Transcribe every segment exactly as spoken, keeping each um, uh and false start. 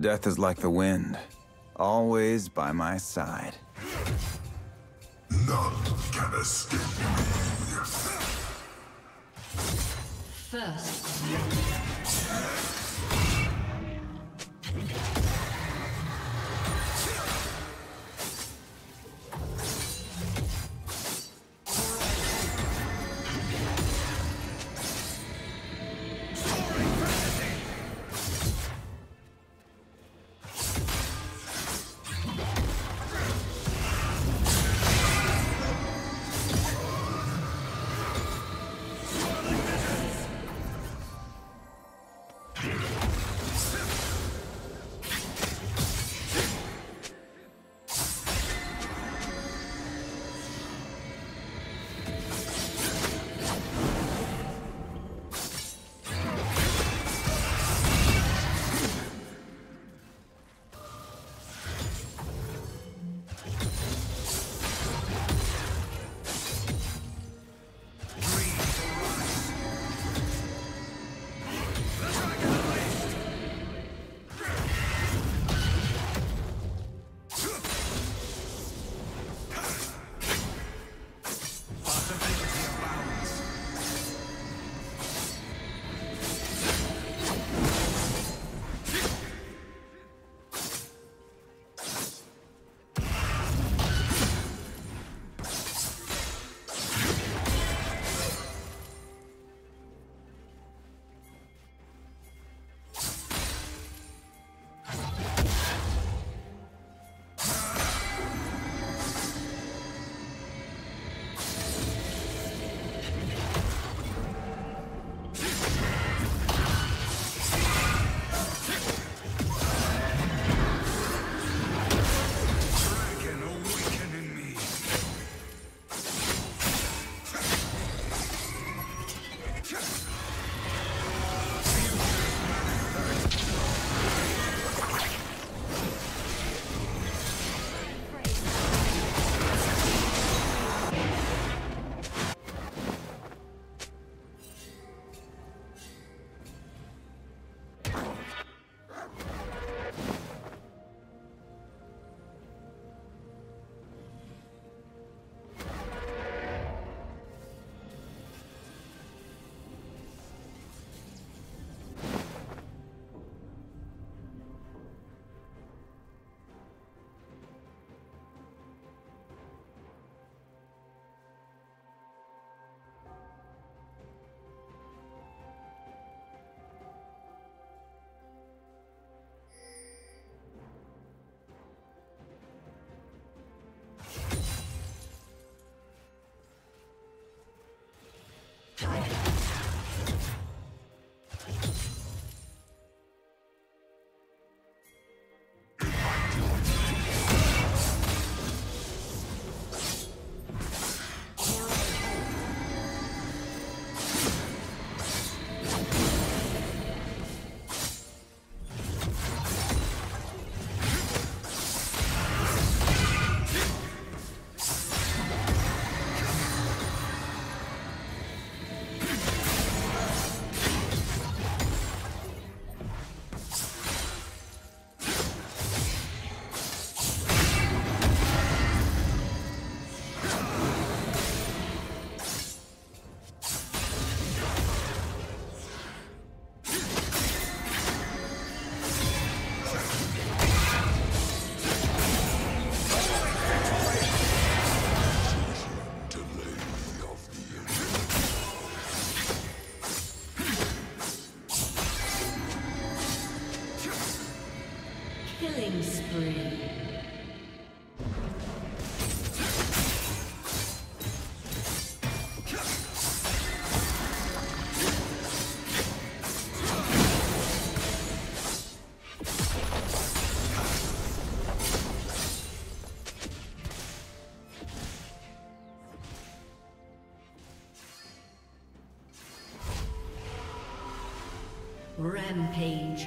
Death is like the wind, always by my side. None can escape me. First. Killing spree. Rampage.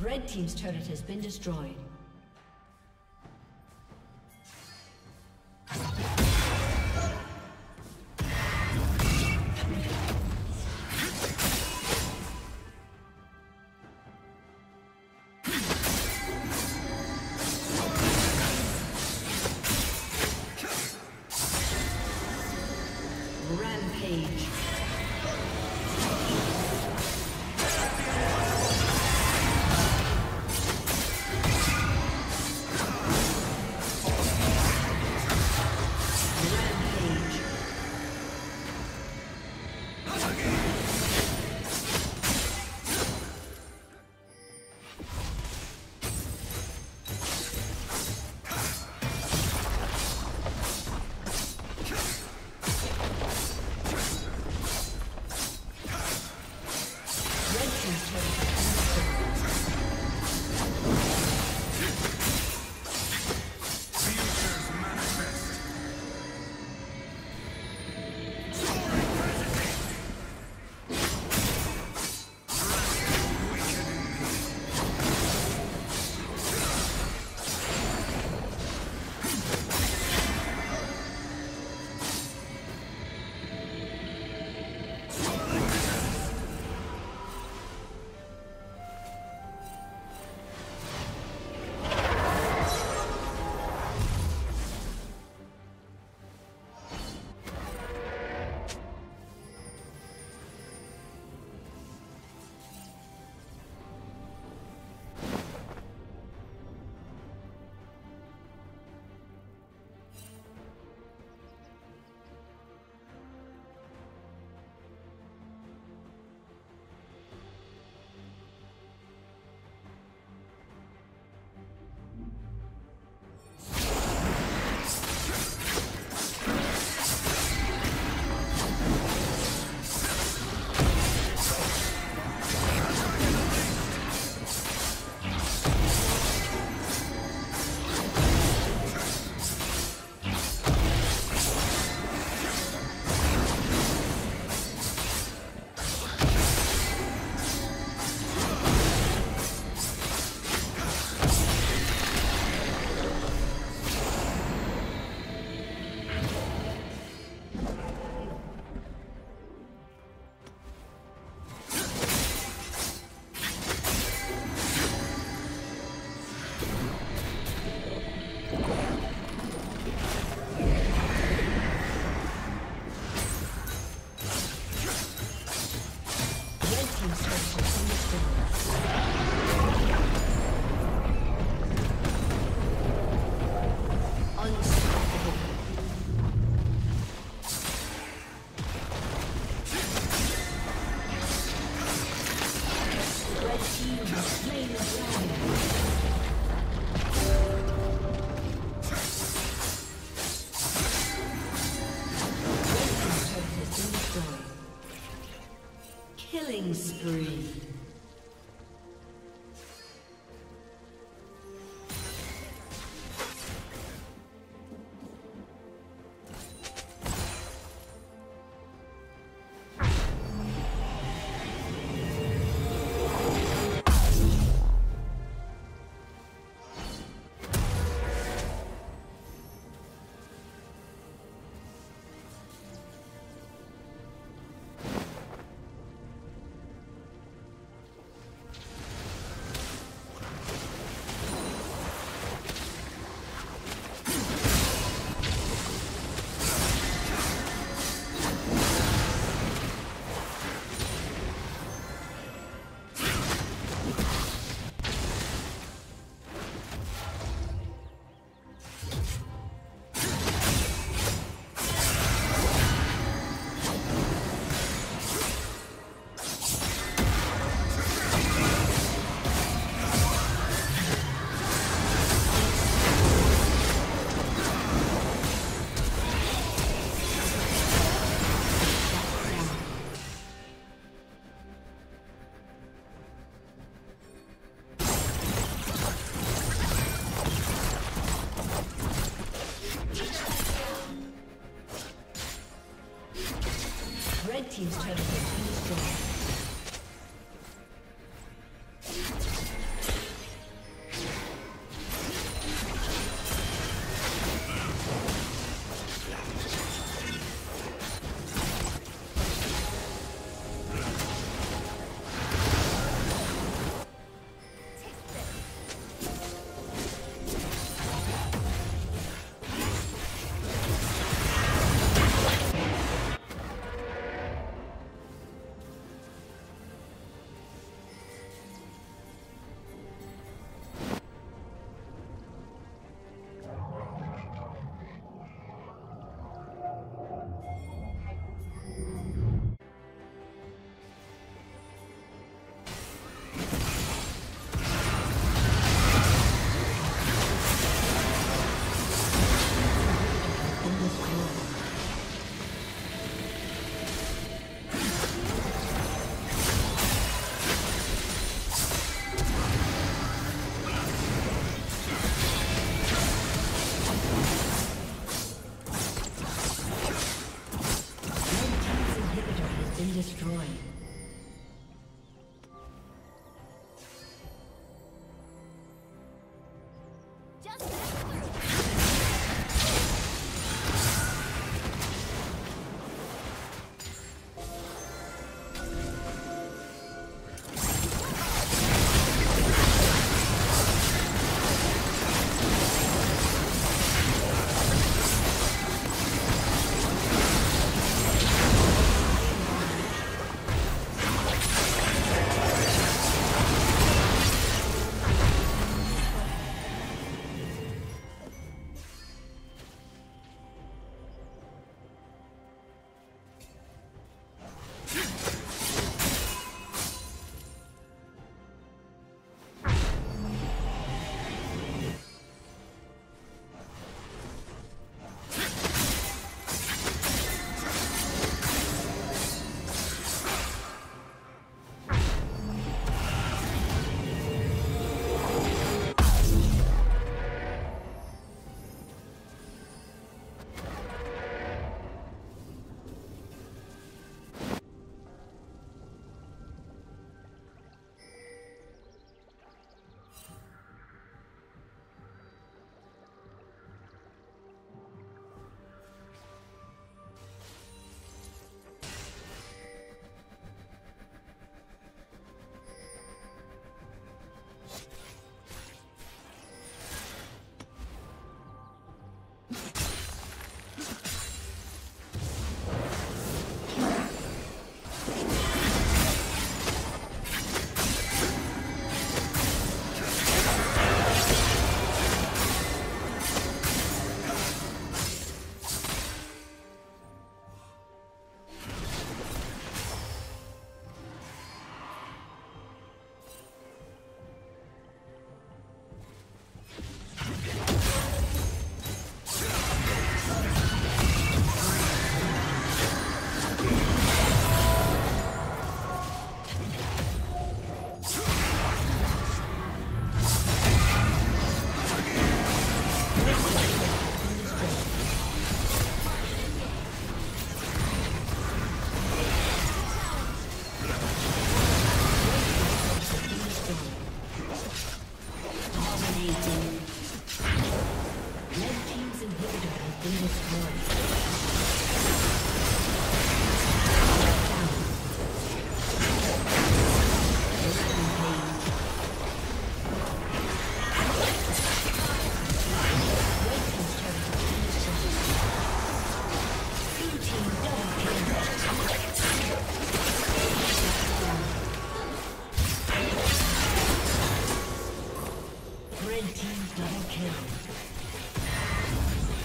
Red team's turret has been destroyed. Spree.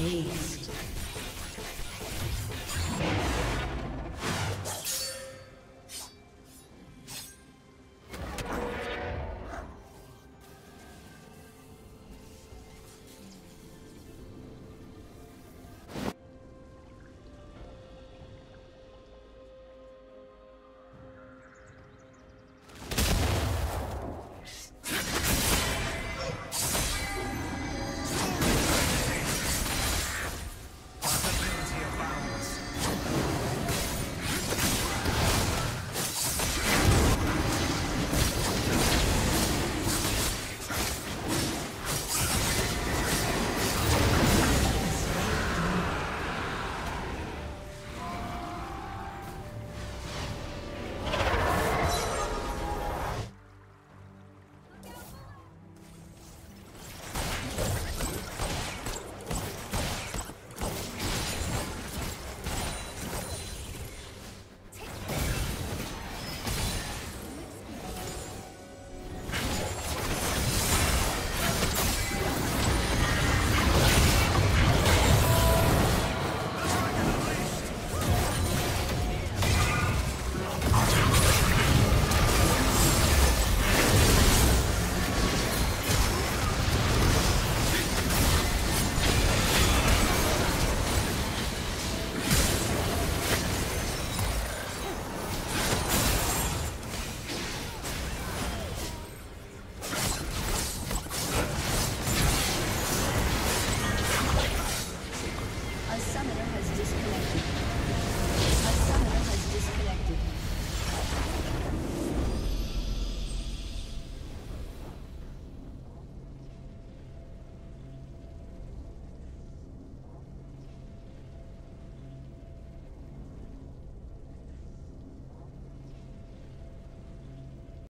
Ace.